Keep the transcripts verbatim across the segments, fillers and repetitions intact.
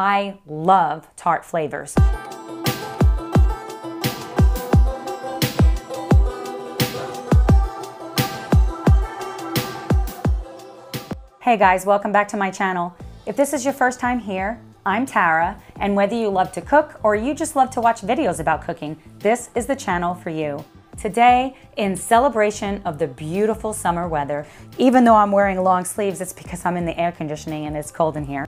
I love tart flavors. Hey guys, welcome back to my channel. If this is your first time here, I'm Tara, and whether you love to cook or you just love to watch videos about cooking, this is the channel for you. Today, in celebration of the beautiful summer weather, even though I'm wearing long sleeves, it's because I'm in the air conditioning and it's cold in here.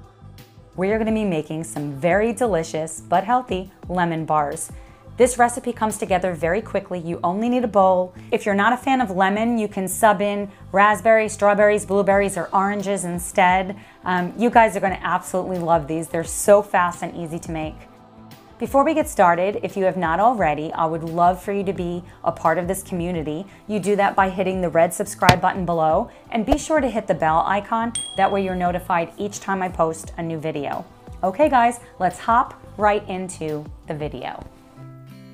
We are going to be making some very delicious but healthy lemon bars. This recipe comes together very quickly. You only need a bowl. If you're not a fan of lemon, you can sub in raspberries, strawberries, blueberries, or oranges instead. Um, you guys are going to absolutely love these. They're so fast and easy to make. Before we get started, if you have not already, I would love for you to be a part of this community. You do that by hitting the red subscribe button below, and be sure to hit the bell icon. That way you're notified each time I post a new video. Okay guys, let's hop right into the video.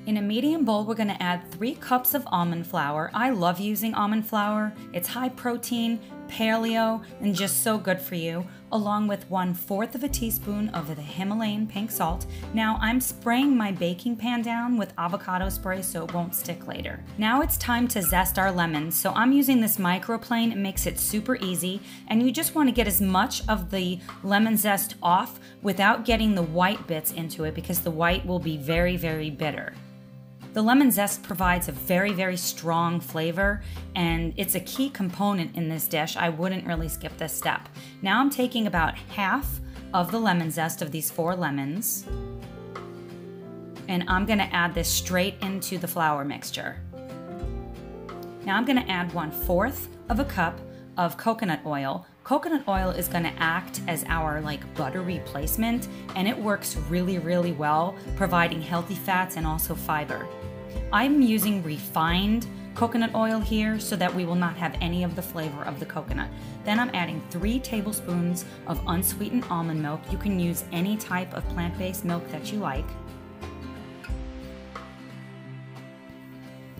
In a medium bowl, we're gonna add three cups of almond flour. I love using almond flour. It's high protein, paleo, and just so good for you, along with one fourth of a teaspoon of the Himalayan pink salt. Now I'm spraying my baking pan down with avocado spray so it won't stick later. Now it's time to zest our lemons. So I'm using this microplane. It makes it super easy. And you just wanna get as much of the lemon zest off without getting the white bits into it, because the white will be very, very bitter. The lemon zest provides a very, very strong flavor, and it's a key component in this dish. I wouldn't really skip this step. Now I'm taking about half of the lemon zest of these four lemons, and I'm gonna add this straight into the flour mixture. Now I'm gonna add one fourth of a cup of coconut oil. Coconut oil is gonna act as our like butter replacement, and it works really, really well, providing healthy fats and also fiber. I'm using refined coconut oil here so that we will not have any of the flavor of the coconut. Then I'm adding three tablespoons of unsweetened almond milk. You can use any type of plant-based milk that you like.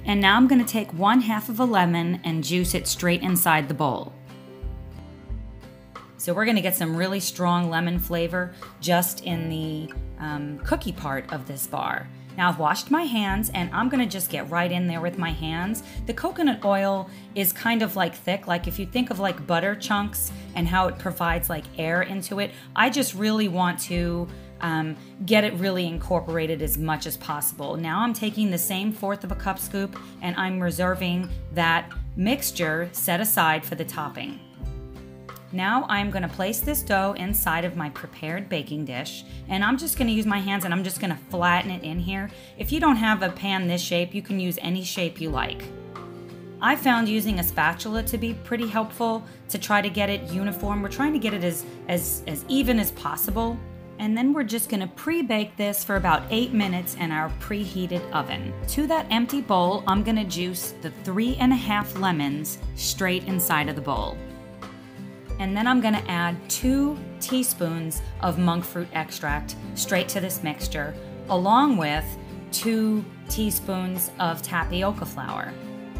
And now I'm gonna take one half of a lemon and juice it straight inside the bowl. So we're gonna get some really strong lemon flavor just in the um, cookie part of this bar. Now I've washed my hands, and I'm gonna just get right in there with my hands. The coconut oil is kind of like thick, like if you think of like butter chunks and how it provides like air into it, I just really want to um, get it really incorporated as much as possible. Now I'm taking the same fourth of a cup scoop, and I'm reserving that mixture set aside for the topping. Now I'm gonna place this dough inside of my prepared baking dish, and I'm just gonna use my hands and I'm just gonna flatten it in here. If you don't have a pan this shape, you can use any shape you like. I found using a spatula to be pretty helpful to try to get it uniform. We're trying to get it as, as, as even as possible. And then we're just gonna pre-bake this for about eight minutes in our preheated oven. To that empty bowl, I'm gonna juice the three and a half lemons straight inside of the bowl. And then I'm gonna add two teaspoons of monk fruit extract straight to this mixture, along with two teaspoons of tapioca flour.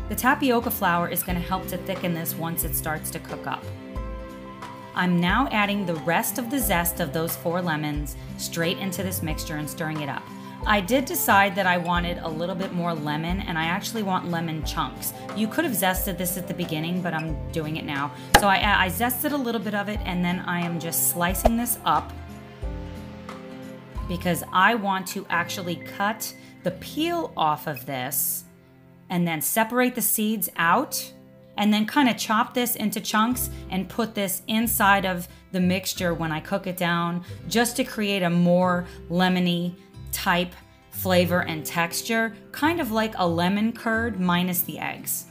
The tapioca flour is gonna help to thicken this once it starts to cook up. I'm now adding the rest of the zest of those four lemons straight into this mixture and stirring it up. I did decide that I wanted a little bit more lemon, and I actually want lemon chunks. You could have zested this at the beginning, but I'm doing it now. So I, I zested a little bit of it, and then I am just slicing this up because I want to actually cut the peel off of this and then separate the seeds out, and then kind of chop this into chunks and put this inside of the mixture when I cook it down, just to create a more lemony type, flavor, and texture, kind of like a lemon curd minus the eggs.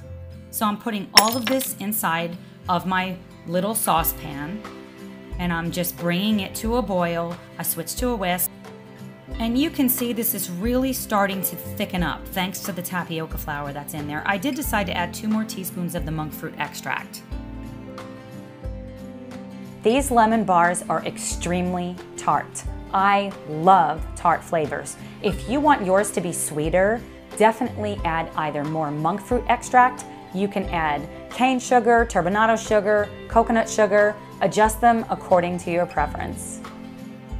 So I'm putting all of this inside of my little saucepan, and I'm just bringing it to a boil. I switch to a whisk, and you can see this is really starting to thicken up thanks to the tapioca flour that's in there. I did decide to add two more teaspoons of the monk fruit extract. These lemon bars are extremely tart. I love tart flavors. If you want yours to be sweeter, definitely add either more monk fruit extract, you can add cane sugar, turbinado sugar, coconut sugar, adjust them according to your preference.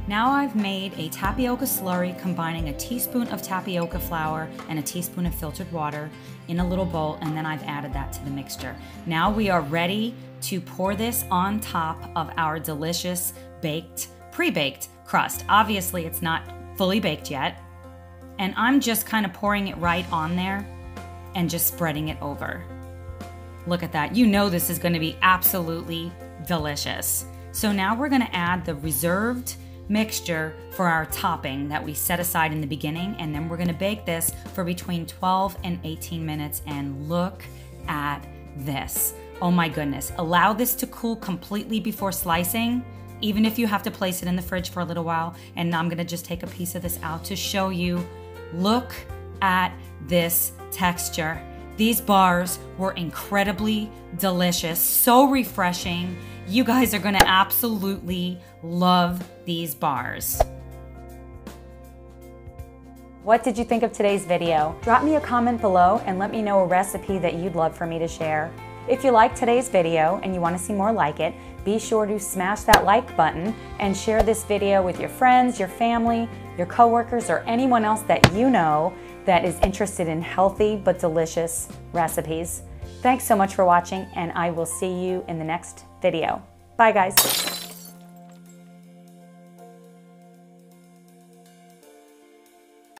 Now I've made a tapioca slurry combining a teaspoon of tapioca flour and a teaspoon of filtered water in a little bowl, and then I've added that to the mixture. Now we are ready to pour this on top of our delicious baked, pre-baked crust. Obviously it's not fully baked yet, and I'm just kind of pouring it right on there and just spreading it over. Look at that. You know this is going to be absolutely delicious. So now we're going to add the reserved mixture for our topping that we set aside in the beginning, and then we're going to bake this for between twelve and eighteen minutes, and look at this. Oh my goodness. Allow this to cool completely before slicing, even if you have to place it in the fridge for a little while. And I'm going to just take a piece of this out to show you. Look at this texture. These bars were incredibly delicious, so refreshing. You guys are gonna absolutely love these bars. What did you think of today's video? Drop me a comment below and let me know a recipe that you'd love for me to share. If you liked today's video and you want to see more like it, be sure to smash that like button and share this video with your friends, your family, your coworkers, or anyone else that you know that is interested in healthy but delicious recipes. Thanks so much for watching, and I will see you in the next video. Bye guys.